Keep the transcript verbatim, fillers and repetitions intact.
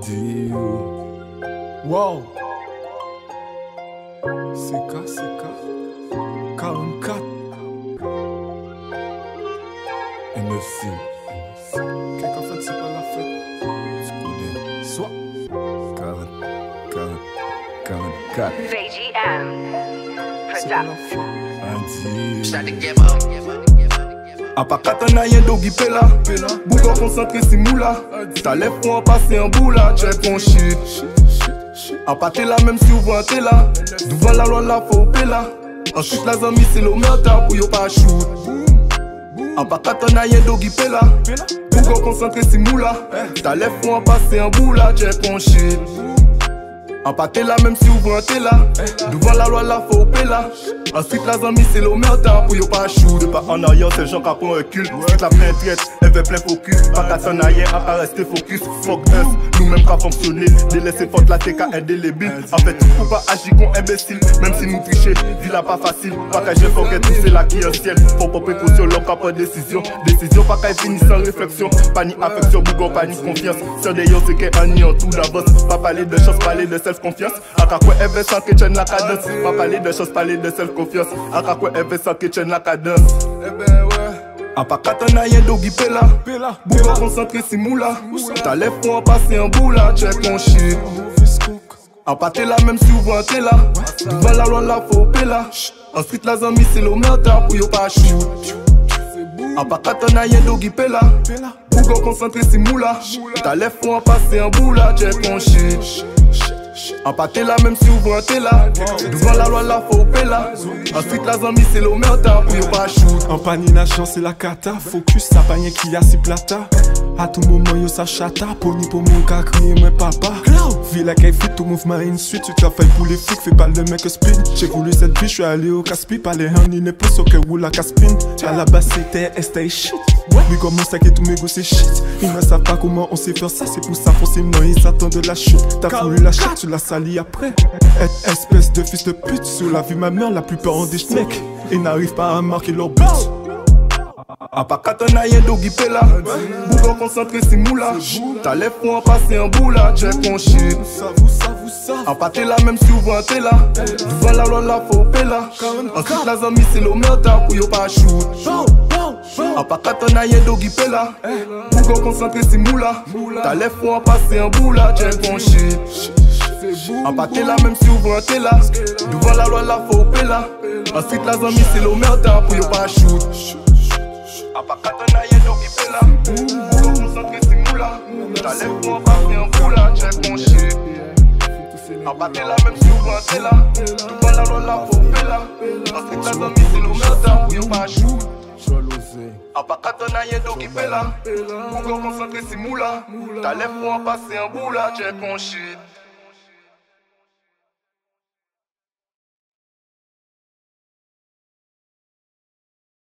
deal. Wow. C K, C K, quarante-quatre. N F C. Qu'est-ce qu'en fait, c'est pas la fête. Ce qu'on est. Soit. quarante, quarante, quarante-quatre. V G M. C'est pas la fête. Start to give up. Apakata na yen dogi pela, bouga concentré si moula. Ta lèvre pour en passer un bout là, tu es ton shit. Apaté là même si ouvre un thé là, devant la loi là faut opé là. En chute la zami c'est l'omerta pour yo pas shoot. Apakata na yen dogi pela, bouga concentré si moula. Ta lèvre pour en passer un bout là, tu es ton shit. Apaté là même si ouvre un thé là, devant la loi là faut opé là. Ensuite la zami c'est l'omerta pour yo pas chou. De pas en arrière c'est gens qui prend un cul. C'est la pleine traite, elle veut plein focus. Pas qu'à s'en arrière, à pas rester focus. Fuck us, nous-mêmes pas fonctionner. Délaissé forte la T K indélébile. En fait faut pas agir qu'on imbécile. Même si nous tricher, vie là pas facile. Pas qu'à j'ai forget tout c'est là qui est un ciel. Faut pas précaution, l'homme qu'a pas décision. Décision pas qu'à finir sans réflexion. Pas ni affection, bougon, pas ni confiance. Sur des yeux c'est qu'un ni en tout d'avance. Pas parler de choses, parler de self-confiance. À qu'à quoi elle veut sans que tienne la cadence. Pas parler de choses, parler de self-confiance. Aka kwe eve sa ke chen la cadence. Apakata na yen dogi pela, bouga concentré si moula. Ta lèvre pour en passer un bout là, tu es ton shit. Apaté là même si ouvre un thé là, devant la loi là faut opé là. Ensuite la zami c'est l'omerta pour yo pas shoot. Apakata na yen dogi pela, bouga concentré si moula. Ta lèvre pour en passer un bout là, tu es ton shit. Empaté là même si ouvre un thé là, devant la loi là faut opé là. Ensuite la zami c'est l'omerta pour yo pas shoot. En panina chance c'est la cata. Focus ça pas rien qu'il y a si plata. A tout moment yo sa chata. Pony pour mon cas crier moi papa. Vie la kay fit tout mouvement in suite. Tu travailles pour les flics fais pas le mec spin. J'ai voulu cette biche je suis allé au caspi. Pas les hands il n'est plus au que ou la caspine. À la base c'était estay shit. Oui comme mon sac et tout mes gosses c'est shit. Ils ne savent pas comment on sait faire ça. C'est pour ça forcément ils attendent la chute. T'as voulu la chute tu la salie après. Être espèce de fils de pute. Sur la vie ma mère la plupart ont des schneck. Ils n'arrivent pas à marquer leur but. Apakata na yen dogi pela, bouga concentré si moula. Ta lèvre pour en passer un bout là, tu es ton shit. Apaté là même si ouvre un thé là, devant la loi là faut opé là. Ensuite la zami c'est l'omerta pour yo pas shoot. Apakata na yen dogi pela, bouga concentré si moula. Ta lèvre pour en passer un bout là, tu es ton shit. Empaté là même si ouvre un thé là, devant la loi là faut opé là. Ensuite la zami c'est l'omerta pour yo pas shoot. Apakata na yen dogi pela, bouga concentré si moula. Ta lèvre pour en passer un bout là, tu es ton shit. Abattez la même si vous vantez là, tout va la loi là faut faire là. Ensuite la zami c'est l'omerta pour yo pas shoot. Apakata na yen dogi pela, bouga concentré si moula. Ta lèvre pour en passer un bout là, tu es ton shit.